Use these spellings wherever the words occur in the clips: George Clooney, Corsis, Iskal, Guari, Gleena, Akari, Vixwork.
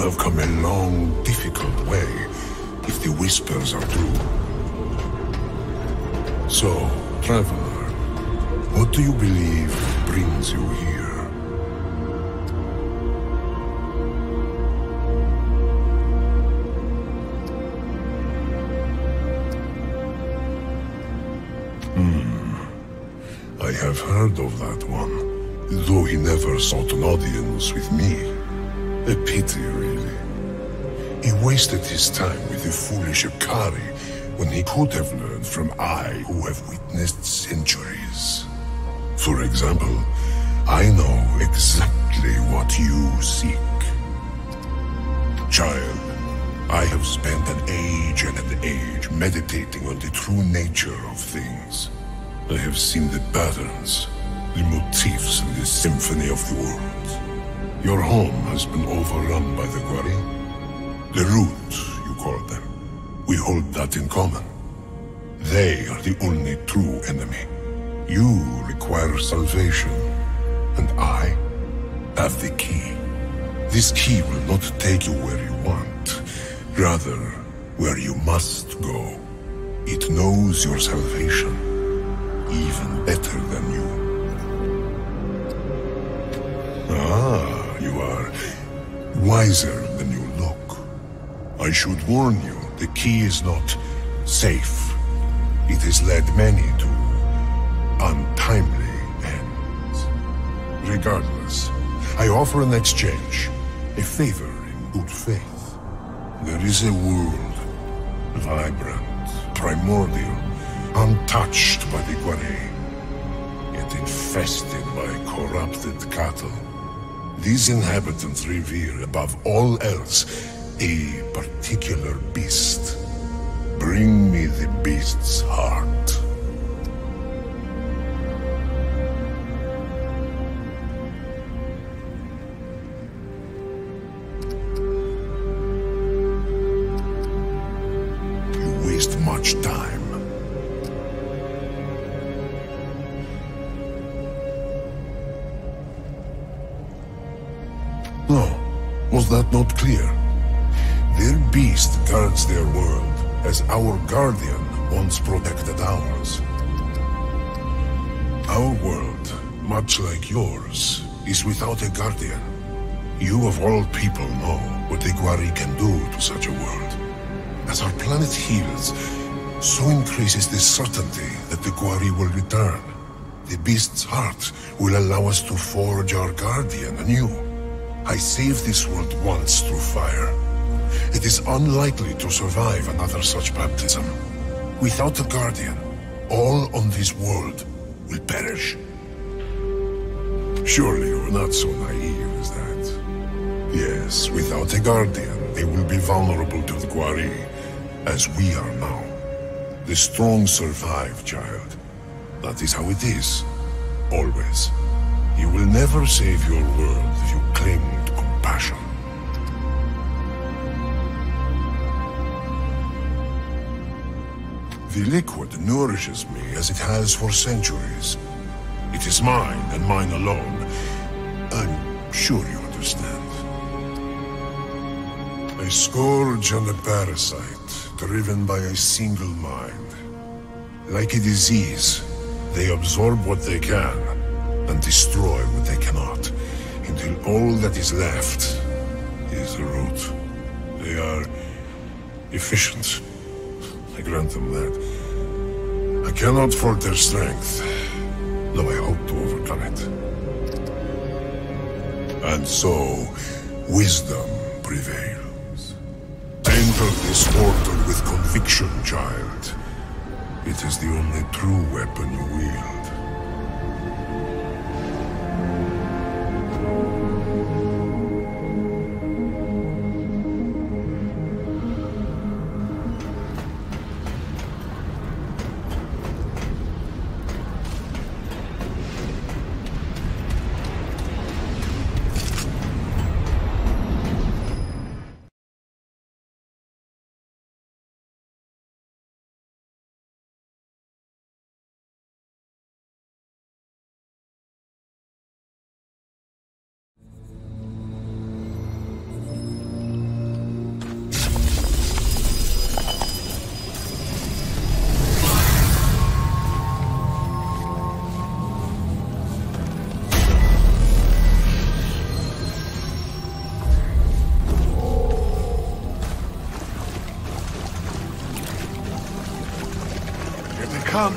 have come a long, difficult way, if the whispers are true. So, traveler, what do you believe brings you here? I have heard of that one, though he never sought an audience with me. A pity, really. He wasted his time with the foolish Akari when he could have learned from I who have witnessed centuries. For example, I know exactly what you seek. Child, I have spent an age meditating on the true nature of things. I have seen the patterns, the motifs in the symphony of the world. Your home has been overrun by the Guari. The roots, you call them. We hold that in common. They are the only true enemy. You require salvation, and I have the key. This key will not take you where you want, rather where you must go. It knows your salvation. Even better than you. Ah, you are wiser than you look. I should warn you, the key is not safe. It has led many to untimely ends. Regardless, I offer an exchange, a favor in good faith. There is a world, vibrant, primordial, untouched by the Guari, yet infested by corrupted cattle. These inhabitants revere, above all else, a particular beast. Bring me the beast's heart. You waste much time. No, was that not clear? Their beast guards their world, as our guardian once protected ours. Our world, much like yours, is without a guardian. You of all people know what the Guari can do to such a world. As our planet heals, so increases the certainty that the Guari will return. The beast's heart will allow us to forge our guardian anew. I saved this world once through fire. It is unlikely to survive another such baptism. Without a guardian, all on this world will perish. Surely you are not so naive as that. Yes, without a guardian, they will be vulnerable to the Guari, as we are now. The strong survive, child. That is how it is, always. You will never save your world if you cling to compassion. The liquid nourishes me as it has for centuries. It is mine and mine alone. I'm sure you understand. A scourge and a parasite, driven by a single mind. Like a disease, they absorb what they can and destroy what they cannot, until all that is left is the root. They are efficient. I grant them that. I cannot fault their strength, though I hope to overcome it. And so, wisdom prevails. Enter this order with conviction, child. It is the only true weapon you wield. Come.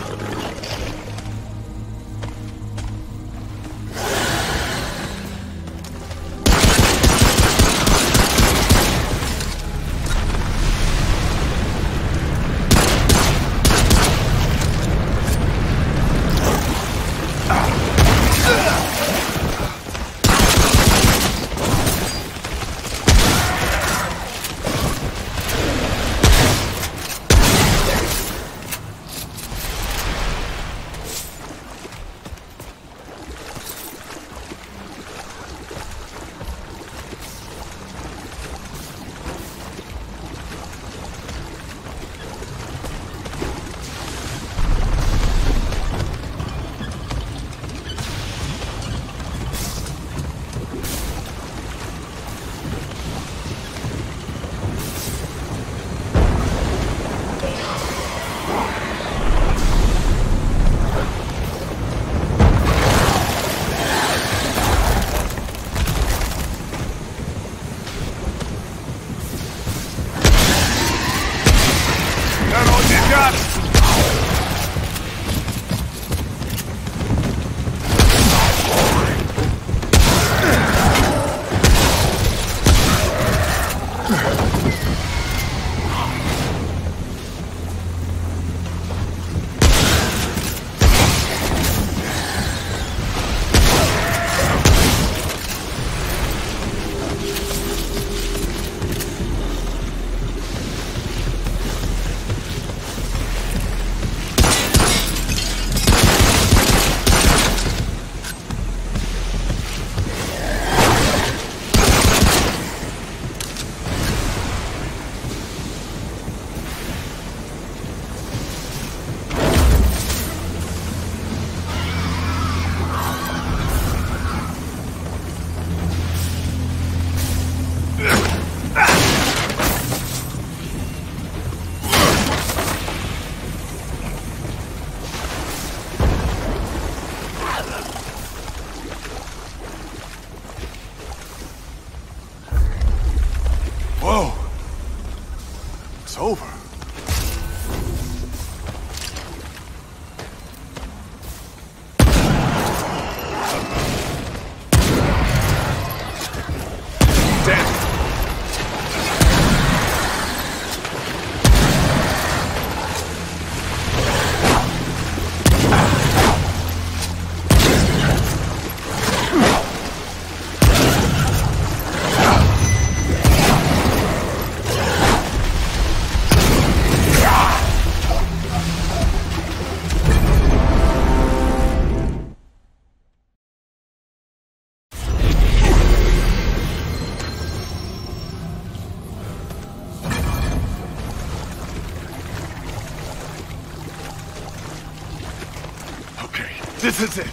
This is it.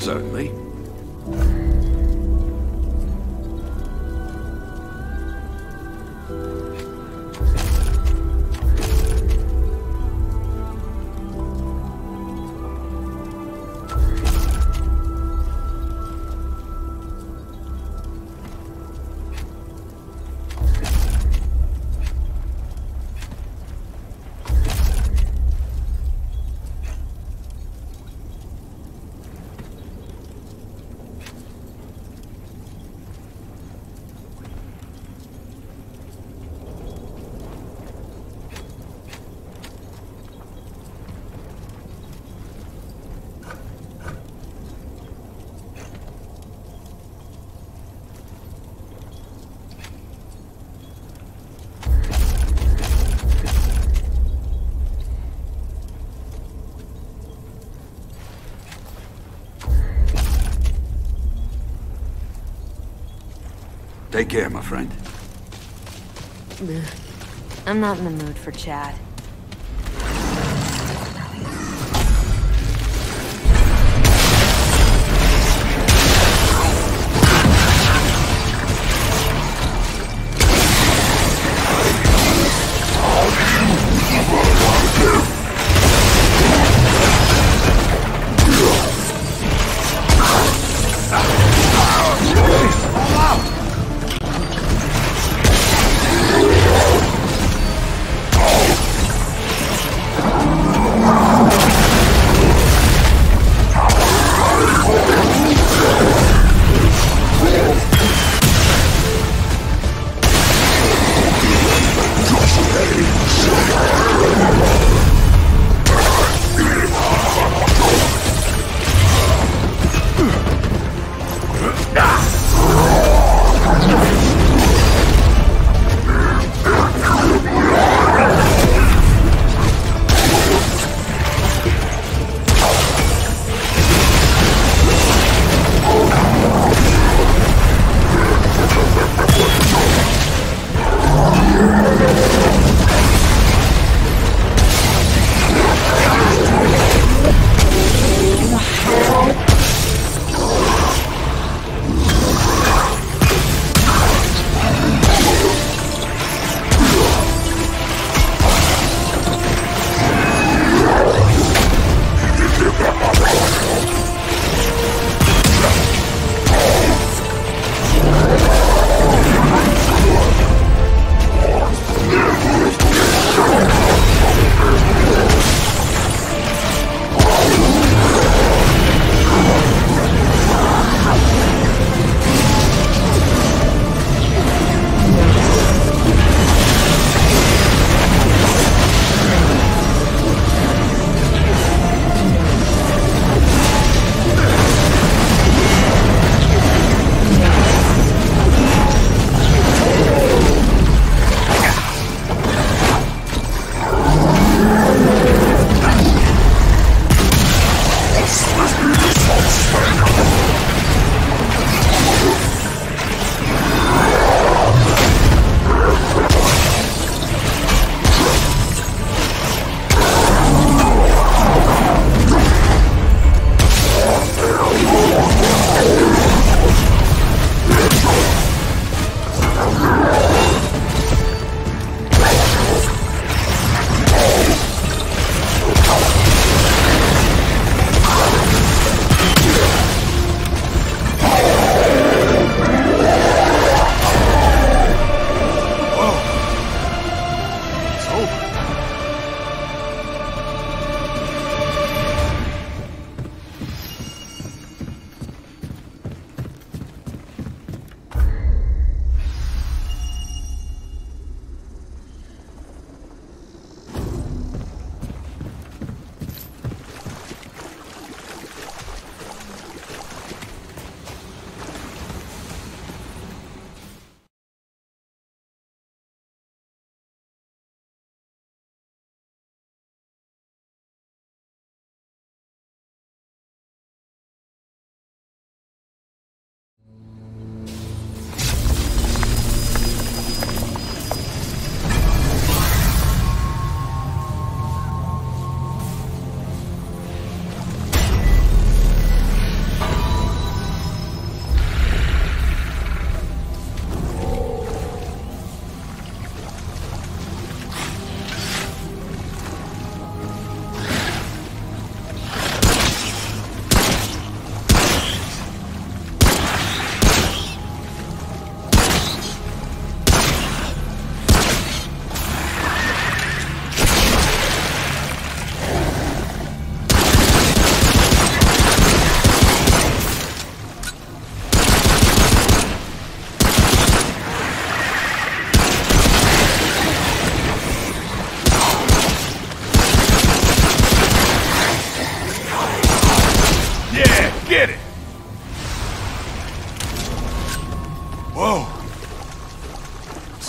Certainly. Take care, my friend. Ugh. I'm not in the mood for chat.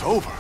It's over.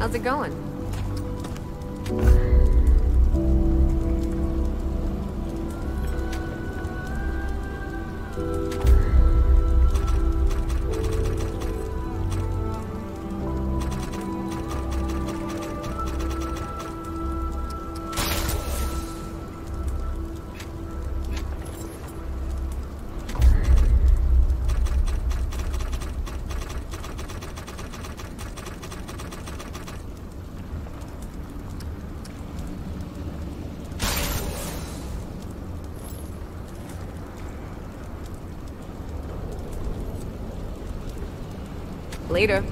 How's it going? Later.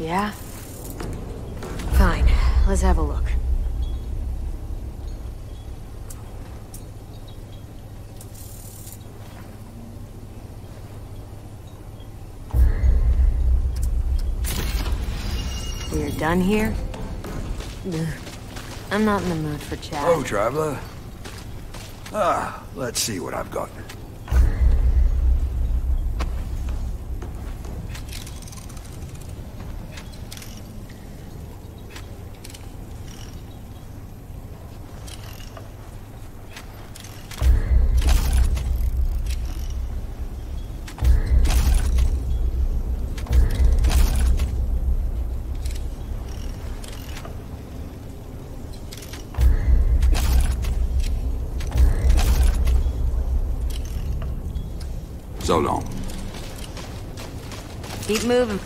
Yeah? Fine. Let's have a look. We're done here? I'm not in the mood for chat. Hello, traveler. Let's see what I've got. So long. Keep moving.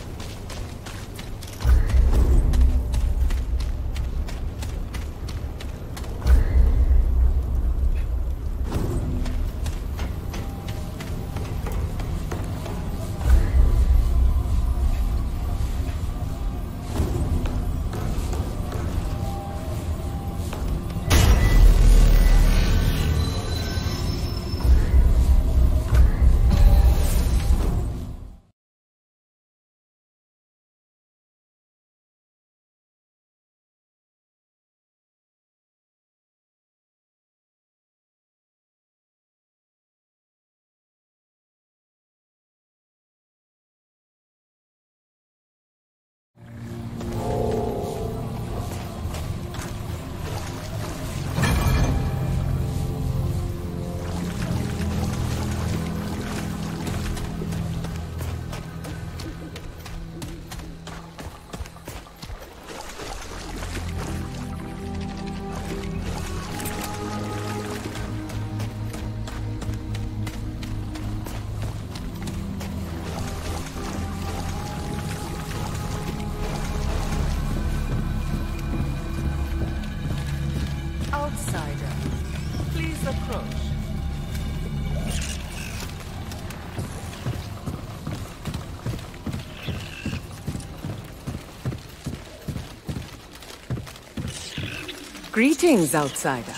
Greetings, outsider.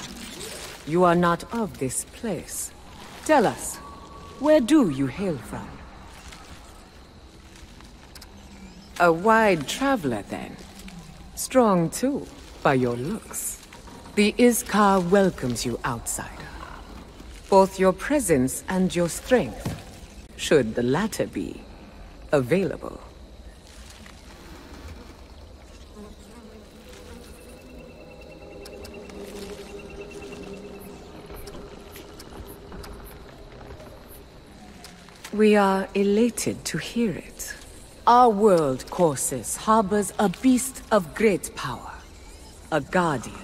You are not of this place. Tell us, where do you hail from? A wide traveler, then. Strong, too, by your looks. The Iskal welcomes you, outsider. Both your presence and your strength, should the latter be available. We are elated to hear it. Our world, Corsis, harbors a beast of great power. A guardian.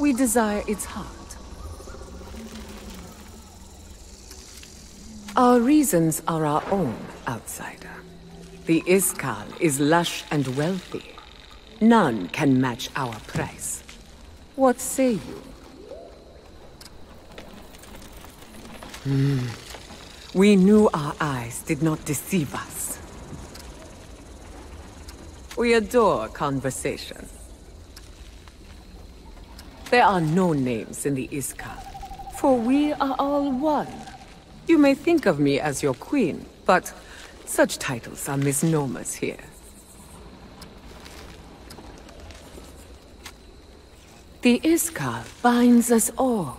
We desire its heart. Our reasons are our own, outsider. The Iskal is lush and wealthy. None can match our price. What say you? We knew our eyes did not deceive us. We adore conversation. There are no names in the Iskal, for we are all one. You may think of me as your queen, but such titles are misnomers here. The Iskal binds us all.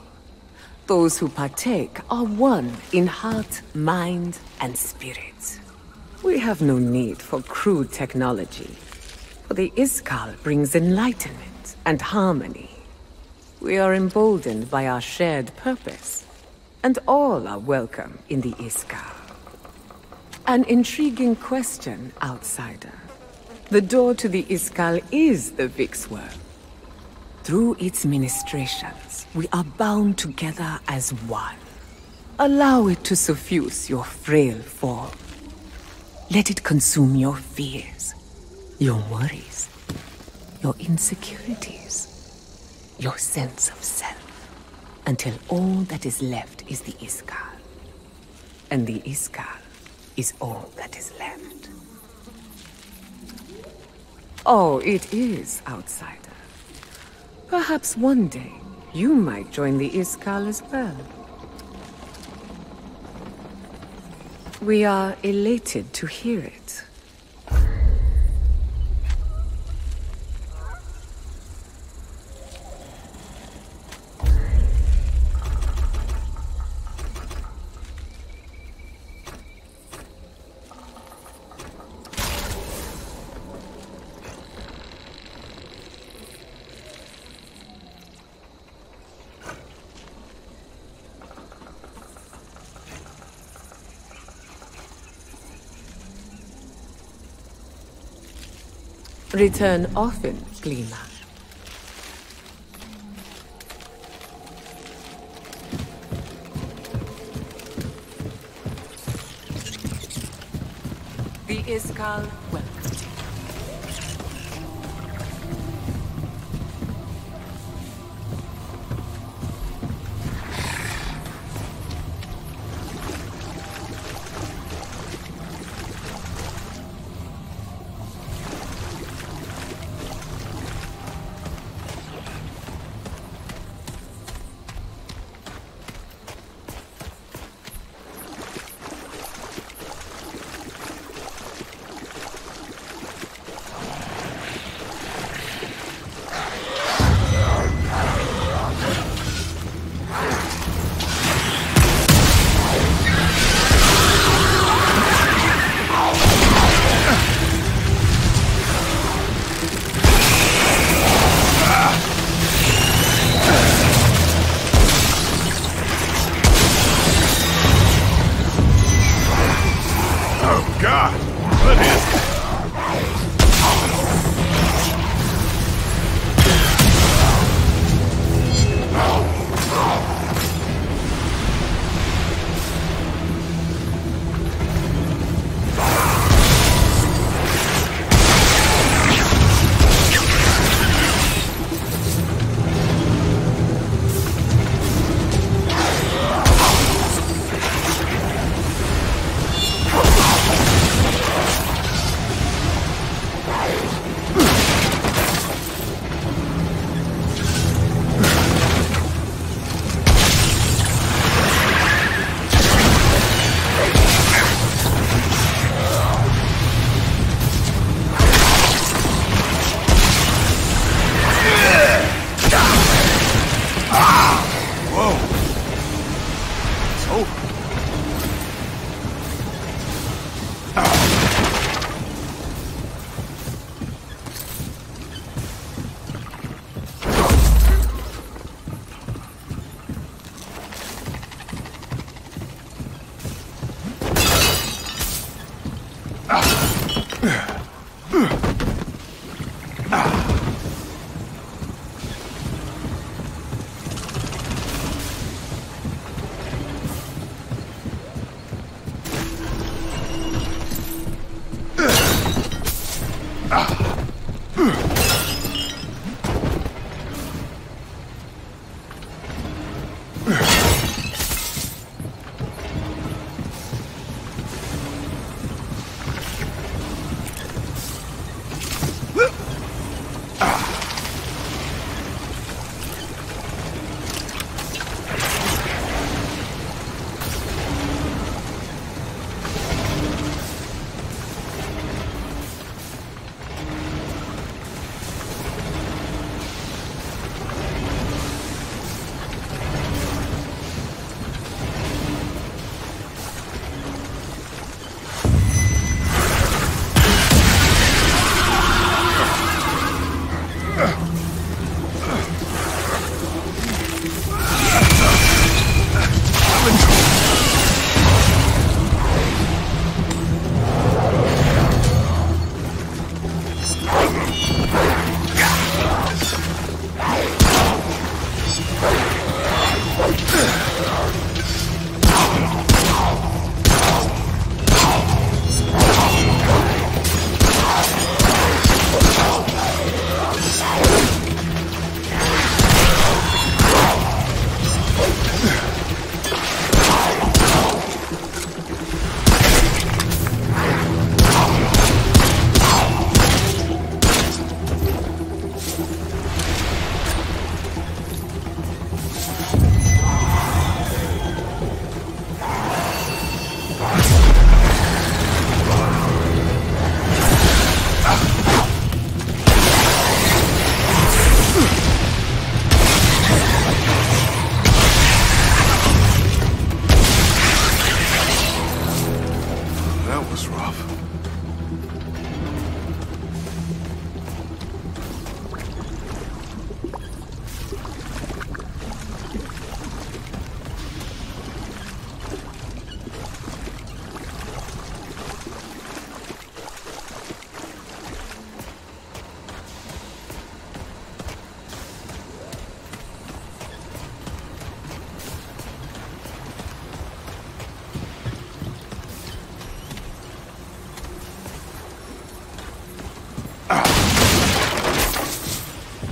Those who partake are one in heart, mind, and spirit. We have no need for crude technology, for the Iskal brings enlightenment and harmony. We are emboldened by our shared purpose, and all are welcome in the Iskal. An intriguing question, outsider. The door to the Iskal is the Vixwork. Through its ministrations, we are bound together as one. Allow it to suffuse your frail form. Let it consume your fears, your worries, your insecurities, your sense of self, until all that is left is the Iskal. And the Iskal is all that is left. Oh, it is, outsider. Perhaps one day, you might join the Iskal as well. We are elated to hear it. Return often, Gleena. The Iskal welcomes you.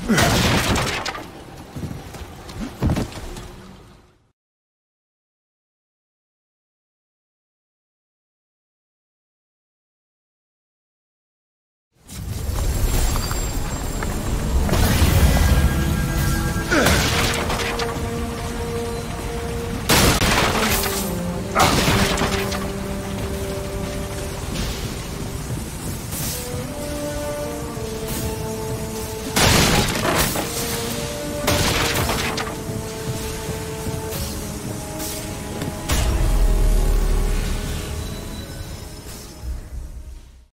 Ugh.